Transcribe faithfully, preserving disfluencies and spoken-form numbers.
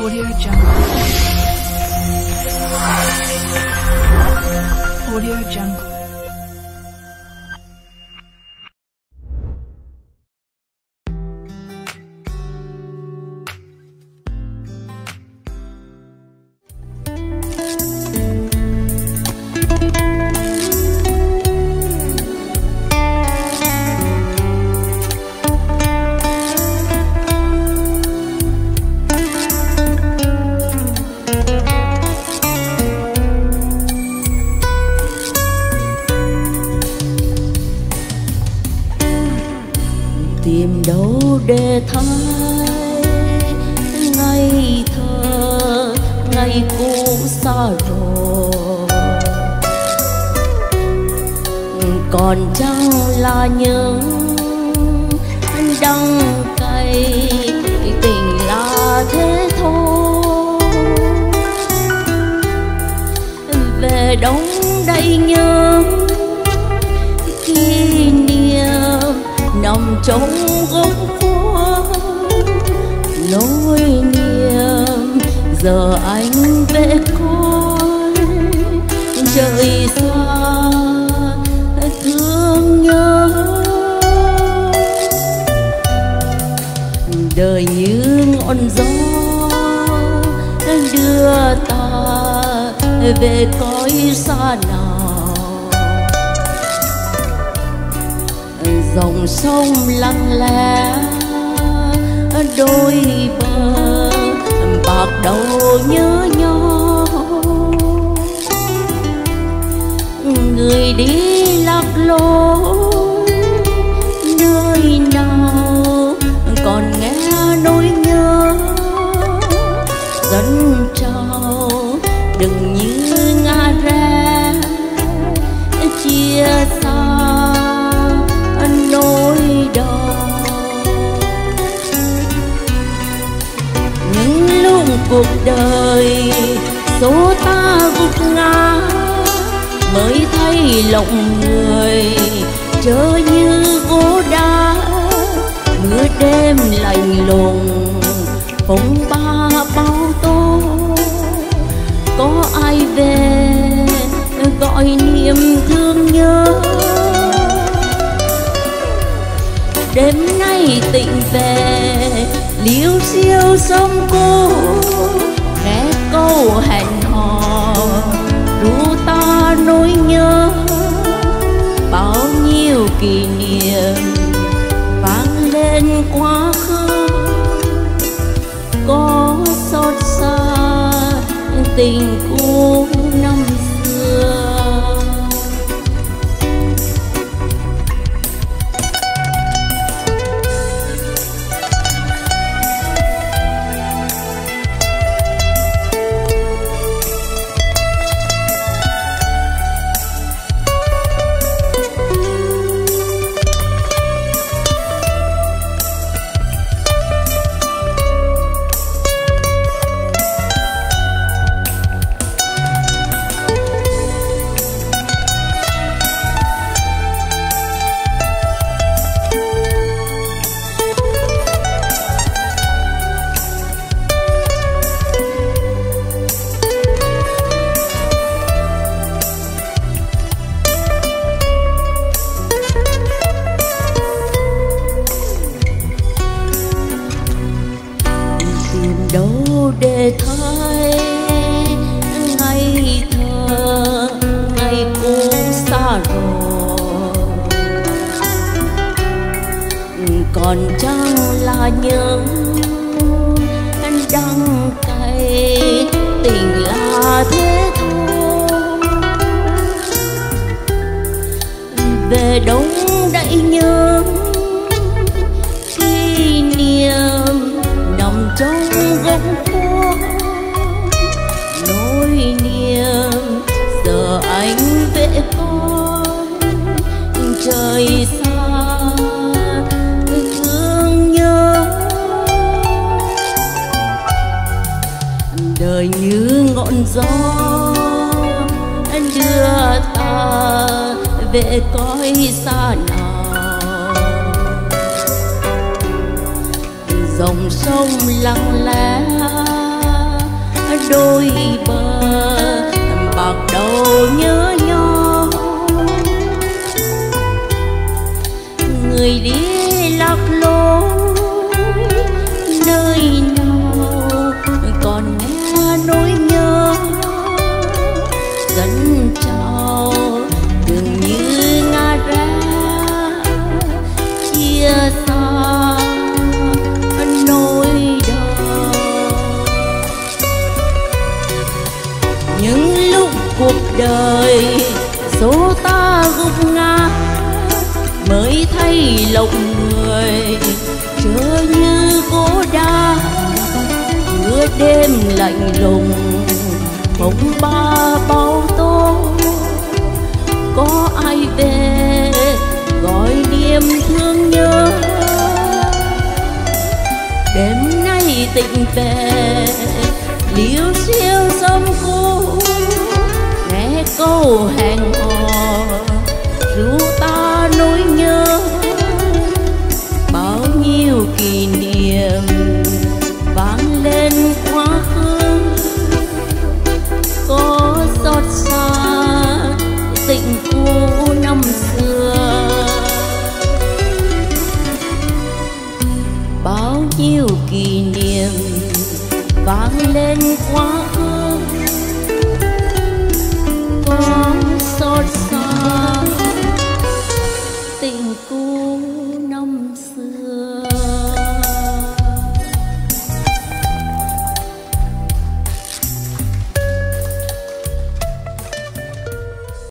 AudioJungle AudioJungle tìm đâu để thấy ngày thơ ngày cũ xa rồi, còn chẳng là những đắng cay tình là thế thôi. Về đông đây nhớ kỷ niệm nằm trong góc phố nỗi niềm, giờ anh về con trời xa thương nhớ. Đời như ngọn gió đưa ta về cõi xa nào, dòng sông lặng lẽ đôi bờ bạc đầu nhớ nhau. Người đi lạc lối nơi nào còn nghe nỗi nhớ dân trao, đừng như ngã ra chia xa nỗi đau. Những lúc cuộc đời số ta gục ngã mới thấy lòng người chớ như gỗ đá. Mưa đêm lạnh lùng phong ba bao tố, có ai về gọi niềm thương nhớ. Đêm nay tỉnh về liêu xiêu sông cô nghe câu hẹn hò ru ta nỗi nhớ. Bao nhiêu kỷ niệm vang lên quá khứ, có xót xa tình cũ năm xưa. Đâu để thấy ngày thơ ngày cũ xa rồi, còn chẳng là những đắng cay tình là thế thôi. Về đông đại nhớ kỷ niệm nằm trong nỗi niềm, giờ anh về con trời xa thương nhớ. Đời như ngọn gió đưa ta về cõi xa nào, dòng sông lặng lẽ đôi bờ bạc đầu nhớ nhau. Người đi lạc lối nơi nào còn nghe nỗi nhớ dẫn trào đường như ngã ra chia xa. Những lúc cuộc đời số ta gục ngã mới thấy lòng người trở như gỗ đá. Mưa đêm lạnh lùng bóng ba bao tố, có ai về gọi niềm thương nhớ. Đêm nay tình về liêu xiêu sông cô nghe câu hẹn hò ru ta nỗi nhớ. Bao nhiêu kỷ niệm vang lên quá khứ, có xót xa tình cũ năm xưa. Bao nhiêu kỷ niệm vang lên quá